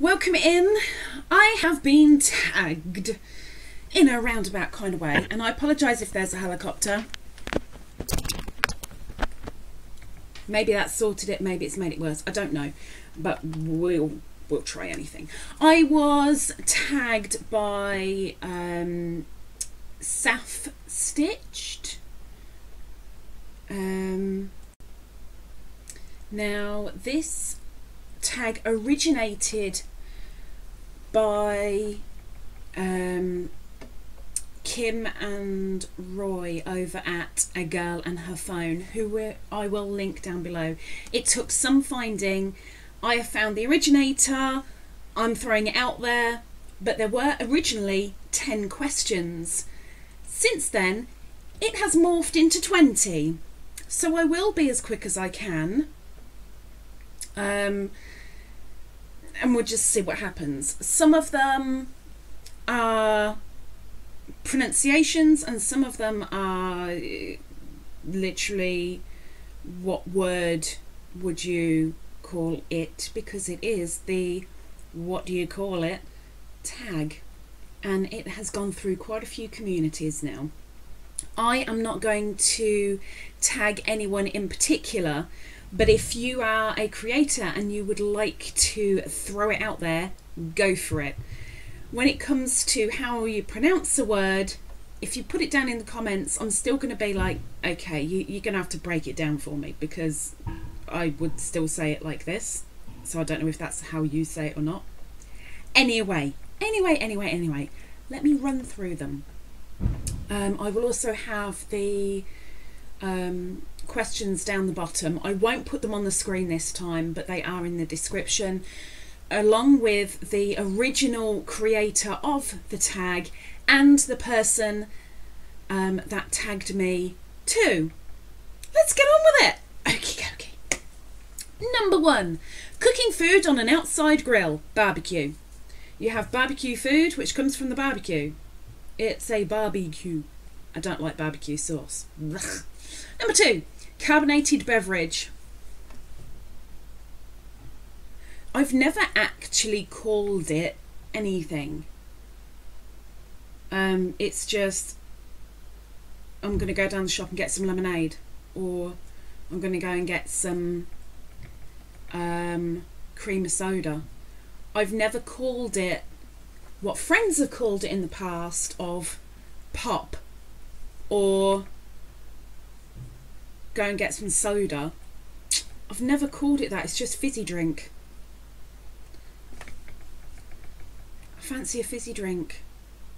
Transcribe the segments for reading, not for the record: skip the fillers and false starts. Welcome in. I have been tagged in a roundabout kind of way, and I apologise if there's a helicopter. Maybe that sorted it, maybe it's made it worse, I don't know, but we'll try anything. I was tagged by Saf Stitched. Now this tag originated by Kim and Roy over at A Girl and Her Phone, who I will link down below. It took some finding. I have found the originator. I'm throwing it out there, but there were originally 10 questions. Since then, it has morphed into 20. So I will be as quick as I can. And we'll just see what happens. Some of them are pronunciations and some of them are literally what word would you call it, because it is the what do you call it tag, and it has gone through quite a few communities now. I am not going to tag anyone in particular, but if you are a creator and you would like to throw it out there, go for it. When it comes to how you pronounce a word, if you put it down in the comments, I'm still going to be like, okay, you're going to have to break it down for me, because I would still say it like this. So I don't know if that's how you say it or not. Anyway, let me run through them. I will also have the questions down the bottom. I won't put them on the screen this time, but they are in the description, along with the original creator of the tag and the person that tagged me too. Let's get on with it. Okie dokie. Number one, cooking food on an outside grill, barbecue. You have barbecue food, which comes from the barbecue. It's a barbecue. I don't like barbecue sauce. Blech. Number two, carbonated beverage. I've never actually called it anything. It's just, I'm going to go down the shop and get some lemonade, or I'm going to go and get some cream of soda. I've never called it what friends have called it in the past of pop, or go and get some soda. I've never called it that. It's just fizzy drink. Fancy a fizzy drink.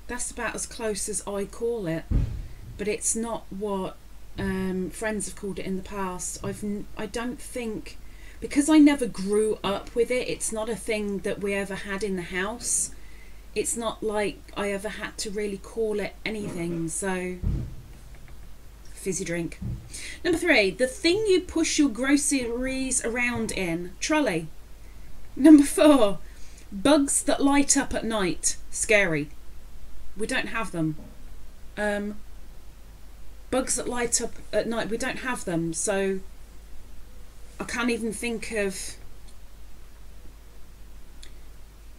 That's about as close as I call it, but it's not what friends have called it in the past. I don't think, because I never grew up with it, it's not a thing that we ever had in the house. It's not like I ever had to really call it anything, so fizzy drink. Number three, the thing you push your groceries around in, trolley. Number four, bugs that light up at night, scary. We don't have them. Bugs that light up at night, we don't have them, so I can't even think of.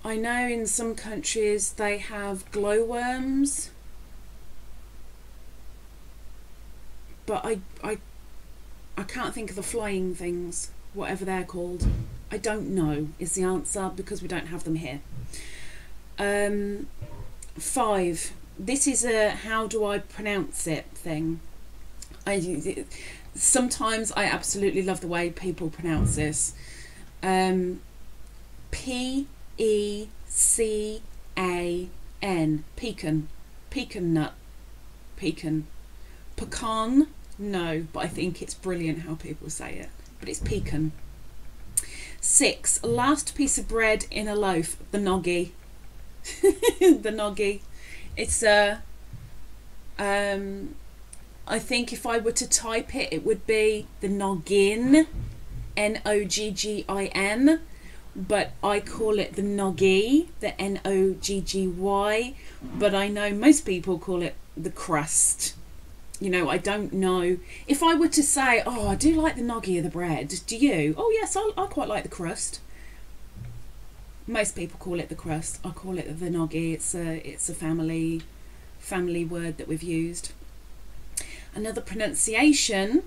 I know in some countries they have glowworms, but I can't think of the flying things, whatever they're called. I don't know is the answer, because we don't have them here. Five. This is a how do I pronounce it thing. Sometimes I absolutely love the way people pronounce this. P.E.C.A.N. Pecan. Pecan nut. Pecan. Pecan? No, but I think it's brilliant how people say it. But it's pecan. Six, last piece of bread in a loaf, the noggy. The noggy. It's a I think if I were to type it, it would be the noggin, n-o-g-g-i-n, but I call it the noggy, the n-o-g-g-y, but I know most people call it the crust. You know, I don't know. If I were to say, oh, I do like the noggy of the bread, do you? Oh, yes, I quite like the crust. Most people call it the crust. I call it the noggy. It's a family word that we've used. Another pronunciation,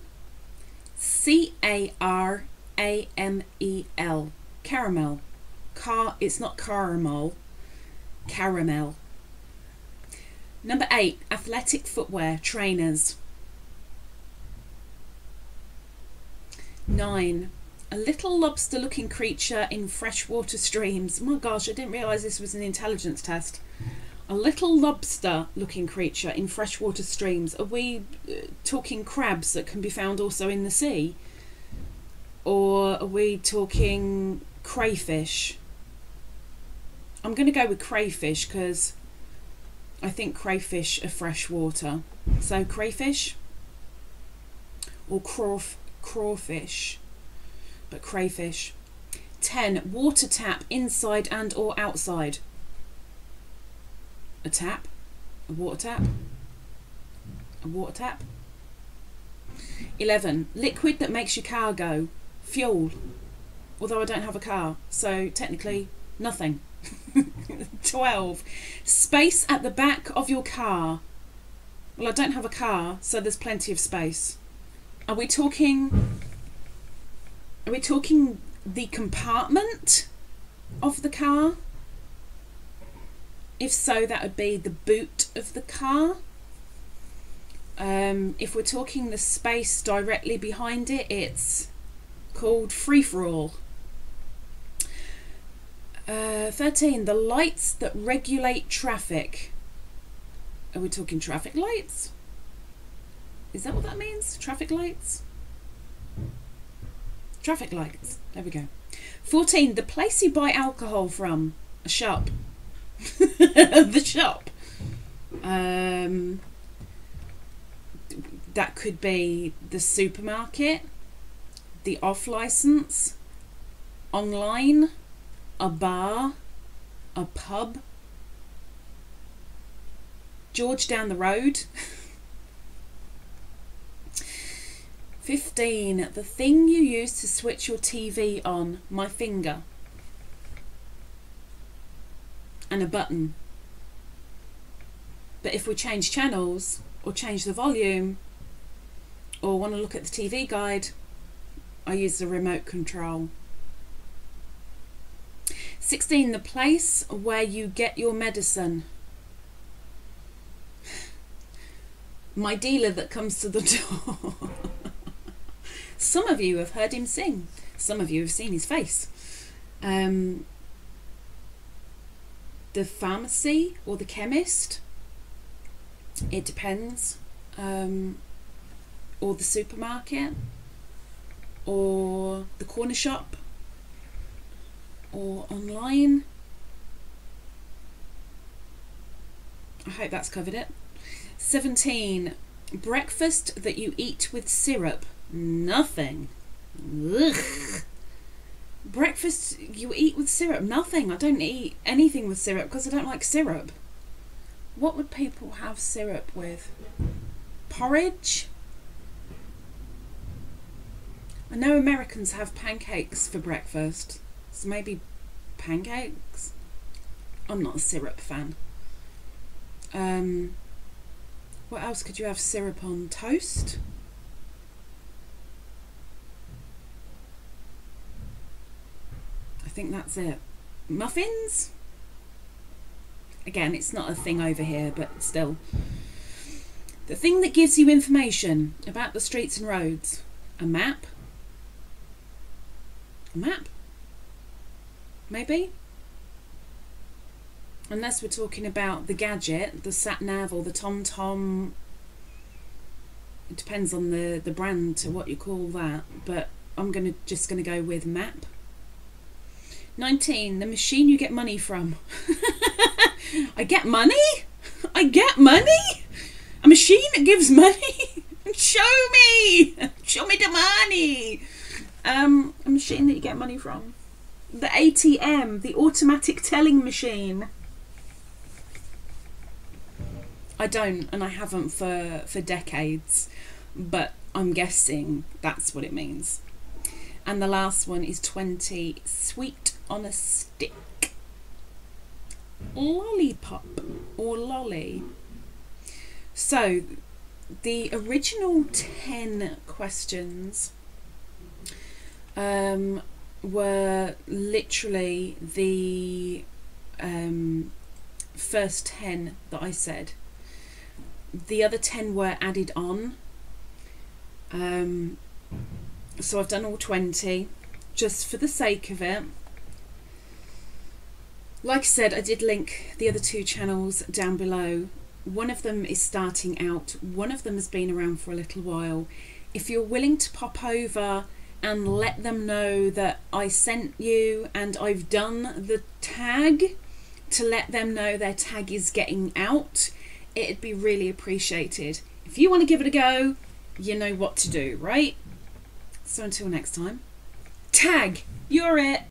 C-A-R-A-M-E-L, caramel. It's not caramel, caramel. Number 8, athletic footwear, trainers. 9, a little lobster-looking creature in freshwater streams. My gosh, I didn't realise this was an intelligence test. A little lobster-looking creature in freshwater streams. Are we talking crabs that can be found also in the sea? Or are we talking crayfish? I'm going to go with crayfish because I think crayfish are freshwater. So crayfish or crawfish, but crayfish. 10, water tap, inside and or outside. A tap, a water tap, a water tap. 11, liquid that makes your car go, fuel. Although I don't have a car, so technically nothing. 12, space at the back of your car. Well, I don't have a car, so there's plenty of space. Are we talking the compartment of the car? If so, that would be the boot of the car. If we're talking the space directly behind it, it's called free-for-all. 13, the lights that regulate traffic. Are we talking traffic lights? Is that what that means? Traffic lights? Traffic lights. There we go. 14, the place you buy alcohol from. A shop. The shop. That could be the supermarket, the off-license, online, a bar, a pub, George down the road. 15, the thing you use to switch your TV on, my finger, and a button. But if we change channels or change the volume or want to look at the TV guide, I use the remote control. 16, the place where you get your medicine. My dealer that comes to the door. Some of you have heard him sing. Some of you have seen his face. The pharmacy or the chemist. It depends. Or the supermarket. Or the corner shop. Or online. I hope that's covered it. 17. Breakfast that you eat with syrup. Nothing. Ugh. Breakfast you eat with syrup. Nothing. I don't eat anything with syrup because I don't like syrup. What would people have syrup with? Porridge? I know Americans have pancakes for breakfast. So maybe pancakes? I'm not a syrup fan. What else could you have syrup on? Toast? I think that's it. Muffins? Again, it's not a thing over here, but still. The thing that gives you information about the streets and roads. A map? A map? Maybe? Unless we're talking about the gadget, the sat-nav or the tom-tom. It depends on the brand to what you call that, but I'm just gonna go with map. 19, the machine you get money from. I get money? I get money? A machine that gives money? Show me! Show me the money! A machine that you get money from. The ATM, the automatic telling machine. I don't, and I haven't for decades, but I'm guessing that's what it means. And the last one is 20, sweet on a stick. lollipop or lolly. So the original 10 questions were literally the first 10 that I said. The other 10 were added on. So I've done all 20 just for the sake of it. Like I said, I did link the other two channels down below. One of them is starting out, one of them has been around for a little while. If you're willing to pop over and let them know that I sent you and I've done the tag, to let them know their tag is getting out, it'd be really appreciated. If you want to give it a go, you know what to do, right? So until next time, tag, you're it.